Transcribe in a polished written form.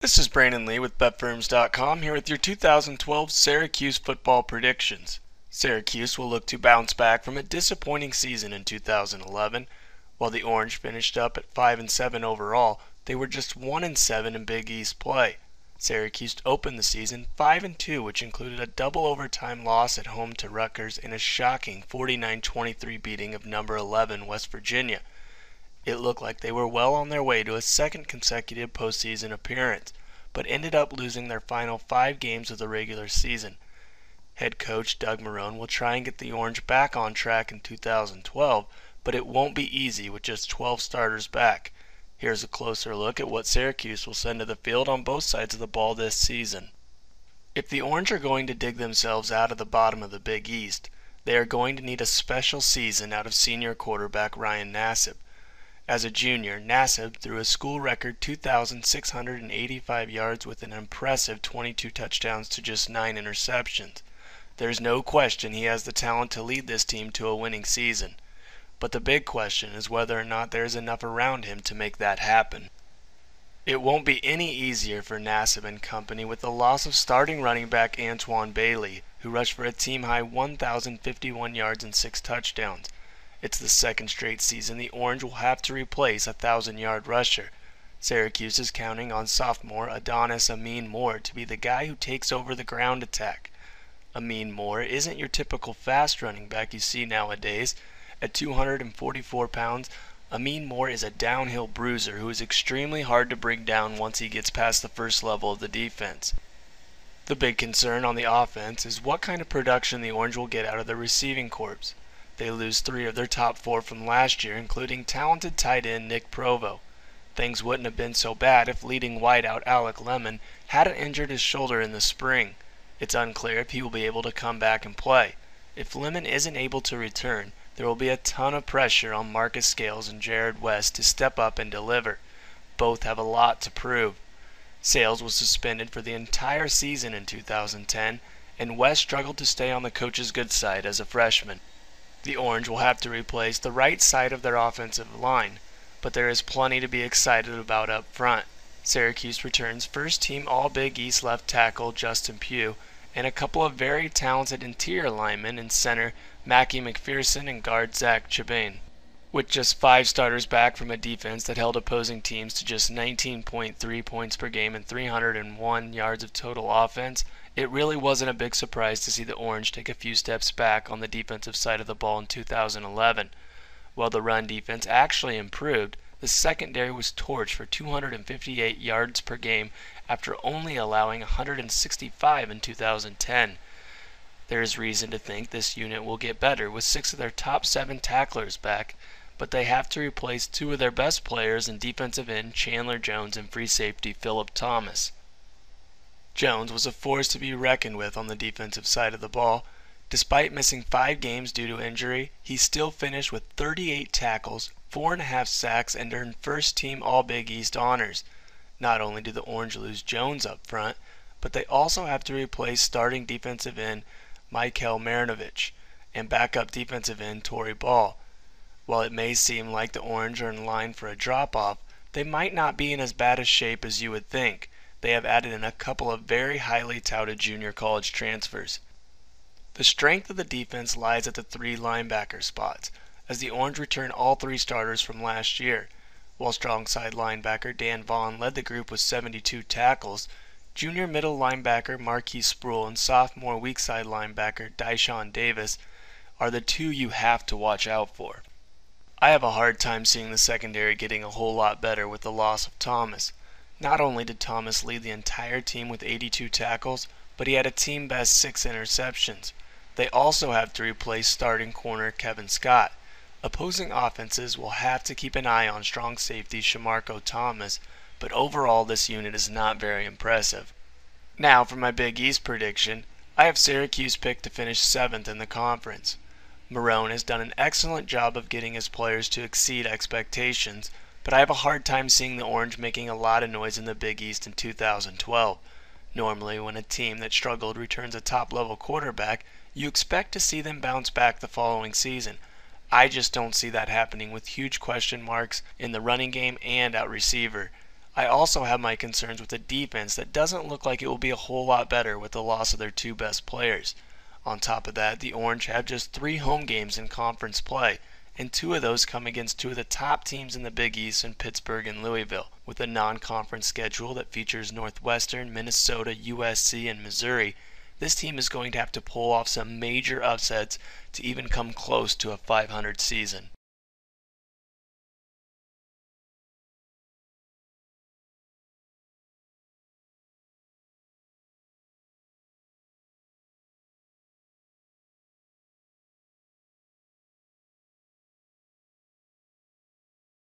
This is Brandon Lee with BetFirms.com here with your 2012 Syracuse football predictions. Syracuse will look to bounce back from a disappointing season in 2011. While the Orange finished up at 5-7 overall, they were just 1-7 in Big East play. Syracuse opened the season 5-2, which included a double overtime loss at home to Rutgers and a shocking 49-23 beating of number 11 West Virginia. It looked like they were well on their way to a second consecutive postseason appearance, but ended up losing their final 5 games of the regular season. Head coach Doug Marrone will try and get the Orange back on track in 2012, but it won't be easy with just 12 starters back. Here's a closer look at what Syracuse will send to the field on both sides of the ball this season. If the Orange are going to dig themselves out of the bottom of the Big East, they are going to need a special season out of senior quarterback Ryan Nassib. As a junior, Nassib threw a school record 2,685 yards with an impressive 22 touchdowns to just 9 interceptions. There's no question he has the talent to lead this team to a winning season, but the big question is whether or not there's enough around him to make that happen. It won't be any easier for Nassib and company with the loss of starting running back Antoine Bailey, who rushed for a team-high 1,051 yards and 6 touchdowns. It's the second straight season the Orange will have to replace a 1,000-yard rusher. Syracuse is counting on sophomore Adonis Ameen Moore to be the guy who takes over the ground attack. Ameen Moore isn't your typical fast running back you see nowadays. At 244 pounds, Ameen Moore is a downhill bruiser who is extremely hard to bring down once he gets past the first level of the defense. The big concern on the offense is what kind of production the Orange will get out of the receiving corps. They lose 3 of their top 4 from last year, including talented tight end Nick Provo. Things wouldn't have been so bad if leading wideout Alec Lemon hadn't injured his shoulder in the spring. It's unclear if he will be able to come back and play. If Lemon isn't able to return, there will be a ton of pressure on Marcus Scales and Jared West to step up and deliver. Both have a lot to prove. Scales was suspended for the entire season in 2010, and West struggled to stay on the coach's good side as a freshman. The Orange will have to replace the right side of their offensive line, but there is plenty to be excited about up front. Syracuse returns first-team All-Big East left tackle Justin Pugh and a couple of very talented interior linemen and center Mackie McPherson and guard Zach Chabane. With just 5 starters back from a defense that held opposing teams to just 19.3 points per game and 301 yards of total offense, it really wasn't a big surprise to see the Orange take a few steps back on the defensive side of the ball in 2011. While the run defense actually improved, the secondary was torched for 258 yards per game after only allowing 165 in 2010. There is reason to think this unit will get better with 6 of their top 7 tacklers back, but they have to replace 2 of their best players in defensive end Chandler Jones and free safety Philip Thomas. Jones was a force to be reckoned with on the defensive side of the ball. Despite missing 5 games due to injury, he still finished with 38 tackles, 4.5 sacks, and earned first-team All-Big East honors. Not only do the Orange lose Jones up front, but they also have to replace starting defensive end Michael Marinovich and backup defensive end Torrey Ball. While it may seem like the Orange are in line for a drop-off, they might not be in as bad a shape as you would think. They have added in a couple of very highly touted junior college transfers. The strength of the defense lies at the 3 linebacker spots, as the Orange return all 3 starters from last year. While strong side linebacker Dan Vaughn led the group with 72 tackles, junior middle linebacker Marquis Spruill and sophomore weak side linebacker Dyshawn Davis are the 2 you have to watch out for. I have a hard time seeing the secondary getting a whole lot better with the loss of Thomas. Not only did Thomas lead the entire team with 82 tackles, but he had a team-best 6 interceptions. They also have to replace starting corner Kevin Scott. Opposing offenses will have to keep an eye on strong safety Shamarco Thomas, but overall this unit is not very impressive. Now for my Big East prediction, I have Syracuse picked to finish 7th in the conference. Marrone has done an excellent job of getting his players to exceed expectations, but I have a hard time seeing the Orange making a lot of noise in the Big East in 2012. Normally, when a team that struggled returns a top-level quarterback, you expect to see them bounce back the following season. I just don't see that happening with huge question marks in the running game and at receiver. I also have my concerns with the defense that doesn't look like it will be a whole lot better with the loss of their two best players. On top of that, the Orange have just 3 home games in conference play, and 2 of those come against 2 of the top teams in the Big East in Pittsburgh and Louisville, with a non-conference schedule that features Northwestern, Minnesota, USC, and Missouri. This team is going to have to pull off some major upsets to even come close to a .500 season.